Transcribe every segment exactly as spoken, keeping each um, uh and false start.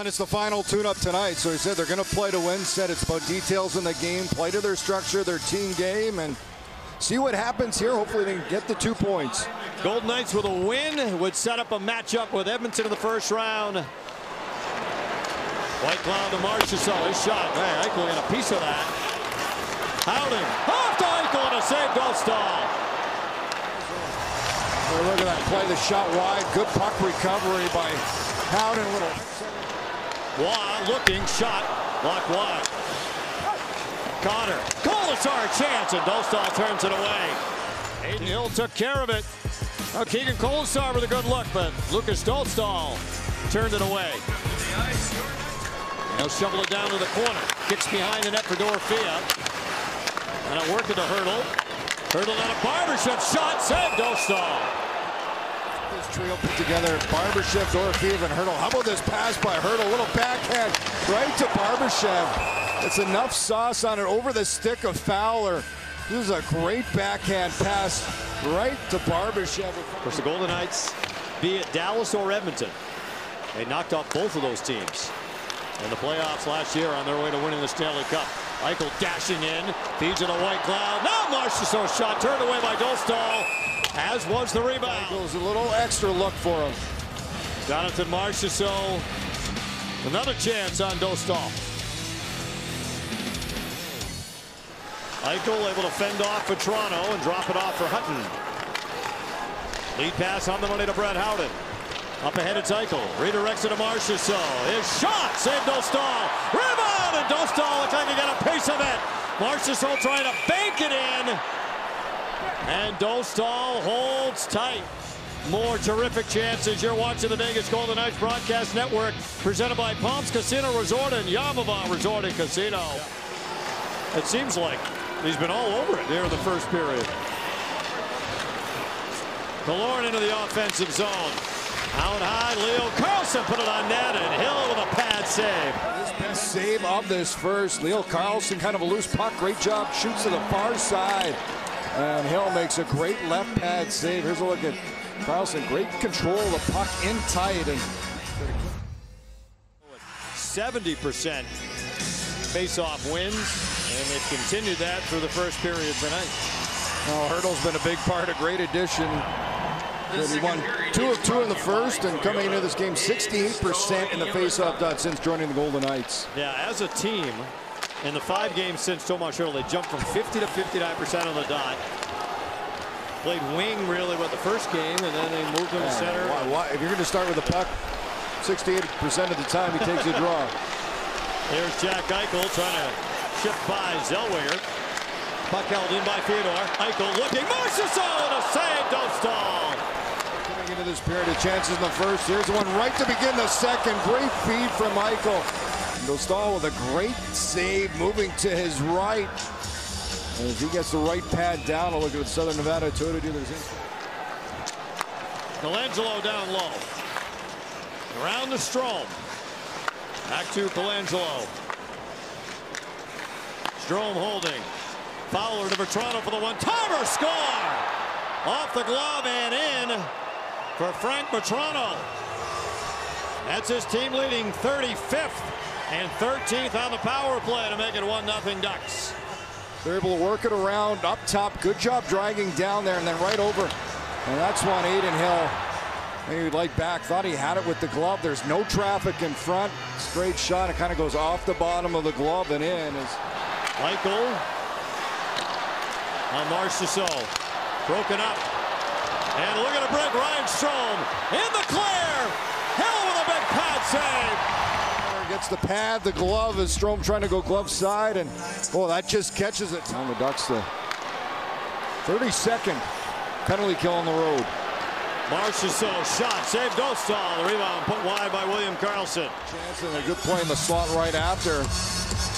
and it's the final tune-up tonight. So he said they're going to play to win. Said it's about details in the game, play to their structure, their team game, and see what happens here. Hopefully they can get the two points. Golden Knights with a win would set up a matchup with Edmonton in the first round. White Cloud to Marchessault. His shot. Man, Eichel got a piece of that. Howden. Off to Eichel and a save. Dostal. Well, look at that play, the shot wide. Good puck recovery by Howden. Little Wah looking shot. Lock wide. Connor. Kolasar chance, and Dostal turns it away. Adin Hill took care of it. Now Keegan Kolasar with a good look, but Lucas Dostal turned it away. Now shovel it down to the corner. Kicks behind the net for Dorofeyev. And it worked at the hurdle. Hurdle on a Barbashev shot, save Dostal. This trio put together, Barbashev, Dorofeyev, and Hertl. How about this pass by Hertl? A little backhand right to Barbashev. It's enough sauce on it over the stick of Fowler. This is a great backhand pass right to Barbashev. Of course, the Golden Knights, be it Dallas or Edmonton, they knocked off both of those teams in the playoffs last year on their way to winning the Stanley Cup. Eichel dashing in, feeds it a White Cloud. Now Marchessault shot turned away by Dostal, as was the rebound. Eichel's a little extra look for him. Jonathan Marchessault, another chance on Dostal. Eichel able to fend off Vatrano and drop it off for Hutton. Lead pass on the money to Brett Howden. Up ahead it's Eichel. Redirects it to Marchessault. His shot saved Dostal. Rebound, and Dostal looks like he got a piece of it. Marchessault trying to bank it in. And Dostal holds tight. More terrific chances. You're watching the Vegas Golden Knights Broadcast Network, presented by Palms Casino Resort and Yavapai Resort and Casino. It seems like he's been all over it there in the first period. Killorn into the offensive zone. Out high, Leo Carlsson put it on net, and Hill with a pad save. His best save of this first. Leo Carlsson, kind of a loose puck. Great job. Shoots to the far side. And Hill makes a great left pad save. Here's a look at Carlsson. Great control of the puck in tight. And seventy percent face-off wins, and they've continued that through the first period tonight. Well, Hertl's been a big part, a great addition. He won two of two in the first, and coming into this game, sixty-eight percent in the faceoff dot since joining the Golden Knights. Yeah, as a team, in the five games since Tomas Hertl, they jumped from fifty to fifty-nine percent on the dot. Played wing really with the first game, and then they moved him to center. Why, why, if you're going to start with the puck, sixty-eight percent of the time he takes a draw. Here's Jack Eichel trying to shift by Zellweger. Puck held in by Fedor. Eichel looking. Marchessault to save Dostal. Into this period of chances in the first. Here's one right to begin the second. Great feed from Eichel. Dostal with a great save, moving to his right. And as he gets the right pad down, a look at Southern Nevada two to do this. Colangelo down low. Around the Strome. Back to Colangelo. Strome holding. Fowler to Vatrano for the one-timer. Score! Off the glove and in. For Frank Vatrano. That's his team leading thirty-fifth and thirteenth on the power play to make it one nothing Ducks. They're able to work it around up top. Good job dragging down there and then right over. And that's one Adin Hill. Maybe he'd like back. Thought he had it with the glove. There's no traffic in front. Straight shot. It kind of goes off the bottom of the glove and in. Is Eichel on Marchessault. Broken up. And look at a break, Ryan Strome in the clear. Hill with a big pad save. Gets the pad, the glove, as Strome trying to go glove side, and oh, that just catches it. On the Ducks, the thirty-second penalty kill on the road. Marchessault shot, saved Dostal. The rebound put wide by William Carlsson. Chance and a good play in the slot right after.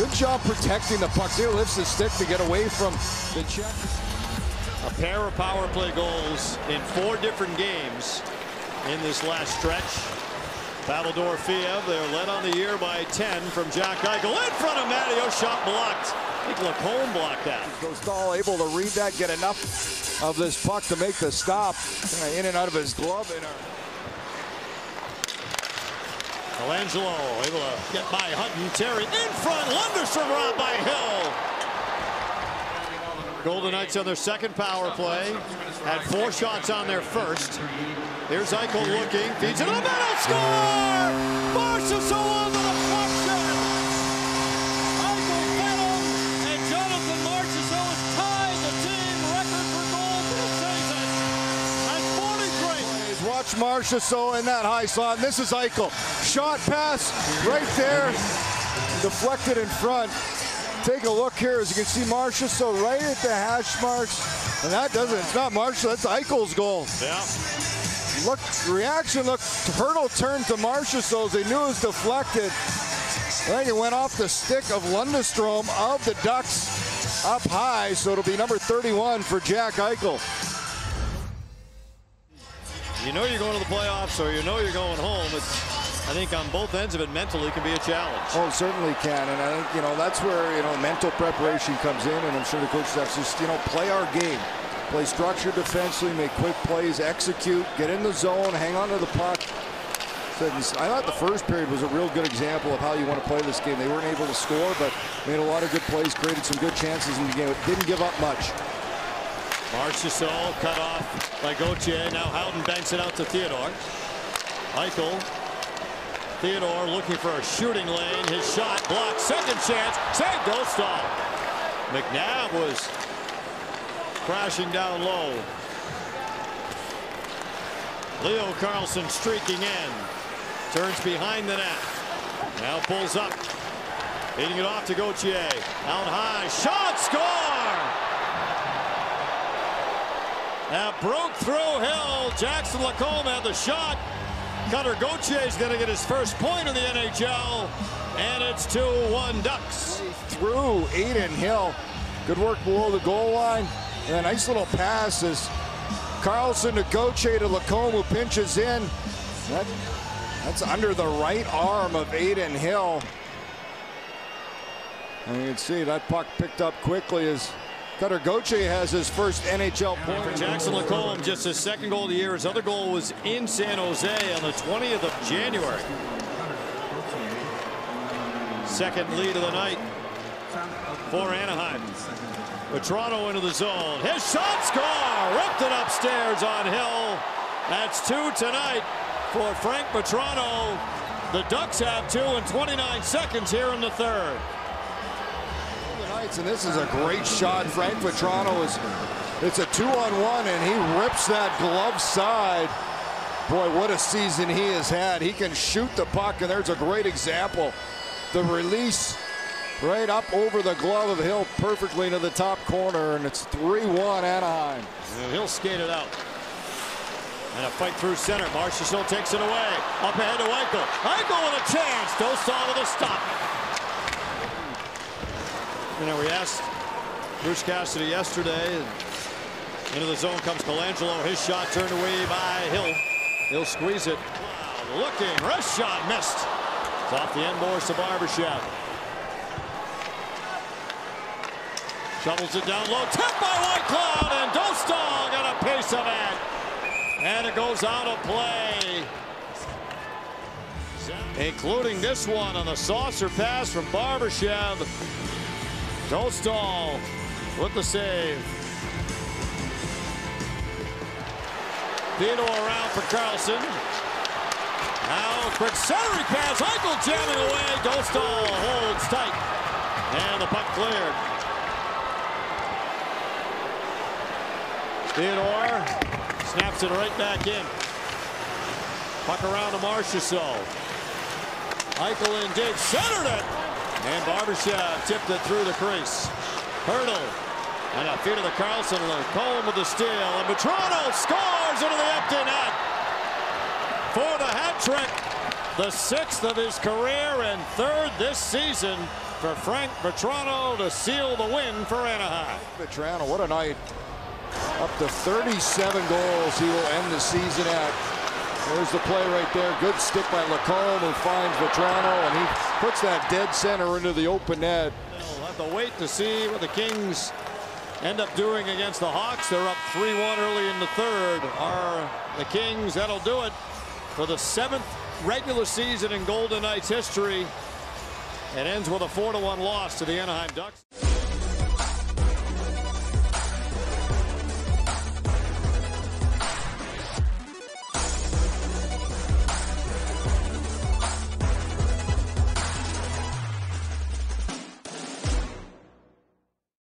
Good job protecting the puck. He lifts his stick to get away from the check. A pair of power play goals in four different games in this last stretch. Pavel Dorofeyev, they're led on the year by ten from Jack Eichel. In front of Matteo, shot blocked. I think Lacombe blocked that. Dostal able to read that, get enough of this puck to make the stop. In and out of his glove. Colangelo able to get by Hutton. Terry in front. Lundestrom robbed by Hill. Golden Knights on their second power play. Had four shots on their first. There's Eichel looking. Feeds it to the middle. Score! Marchessault on the deflection. Eichel fouled, and Jonathan Marchessault has tied the team record for goals this season at forty-three. Watch Marchessault in that high slot. This is Eichel. Shot pass right there. Deflected in front. Take a look here. As you can see, Marchessault right at the hash marks. And that doesn't, it's not Marchessault, that's Eichel's goal. Yeah. Look, reaction look, Hertl turned to Marchessault. They knew it was deflected. Then it went off the stick of Lundestrom of the Ducks up high, so it'll be number thirty-one for Jack Eichel. You know you're going to the playoffs, or you know you're going home. It's, I think on both ends of it, mentally can be a challenge. Oh, it certainly can, and I think, you know, that's where, you know, mental preparation comes in, and I'm sure the coaches have to just, you know, play our game. Play structured defensively, make quick plays, execute, get in the zone, hang on to the puck. So I thought the first period was a real good example of how you want to play this game. They weren't able to score, but made a lot of good plays, created some good chances in the game. It didn't give up much. Marchessault cut off by Gauthier. Now Howden banks it out to Theodore. Eichel. Theodore looking for a shooting lane. His shot blocked. Second chance. Save Dostal. McNabb was crashing down low. Leo Carlsson streaking in. Turns behind the net. Now pulls up. Beating it off to Gauthier. Out high. Shot. Score! That broke through Hill. Jackson Lacombe had the shot. Cutter Gauthier is going to get his first point in the N H L. And it's two one Ducks. Through Adin Hill. Good work below the goal line. And a nice little pass as Carlsson to Gauthier to Lacombe, who pinches in. That, that's under the right arm of Adin Hill. And you can see that puck picked up quickly as Cutter Gauthier has his first N H L point. For Jackson Lacombe, just his second goal of the year. His other goal was in San Jose on the twentieth of January. Second lead of the night for Anaheim. Vatrano into the zone. His shot. Score! Ripped it upstairs on Hill. That's two tonight for Frank Vatrano. The Ducks have two in twenty-nine seconds here in the third. And this is a great shot. Frank Vatrano is, it's a two-on-one, and he rips that glove side. Boy, what a season he has had. He can shoot the puck, and there's a great example. The release right up over the glove of Hill, perfectly to the top corner, and it's three one Anaheim. And Hill skated out. And a fight through center. Marchessault takes it away. Up ahead to Eichel. Eichel with a chance. Dostal with a stop. You know, we asked Bruce Cassidy yesterday. And into the zone comes Colangelo. His shot turned away by Hill. He'll squeeze it. Wow, looking. Wrist shot missed. It's off the end boards to Barbashev. Shovels it down low. Tipped by White Cloud, and Dostal got a piece of it. And it goes out of play. Including this one on the saucer pass from Barbashev. Dostal with the save. Theodore around for Carlsson. Now quick centering pass. Eichel jamming away. Dostal holds tight. And the puck cleared. Theodore snaps it right back in. Puck around to Marchessault. Eichel in deep. Centered it. And Barbashev tipped it through the crease. Hertl and a feed to the Carlsson. Lacombe with the steal. And Vatrano scores into the empty net for the hat trick. The sixth of his career and third this season for Frank Vatrano to seal the win for Anaheim. Vatrano, what a night. Up to thirty-seven goals he will end the season at. There's the play right there. Good stick by Lacombe, who finds Vatrano, and he puts that dead center into the open net. We'll have to wait to see what the Kings end up doing against the Hawks. They're up three one early in the third. Are the Kings? That'll do it for the seventh regular season in Golden Knights history. It ends with a four to one loss to the Anaheim Ducks.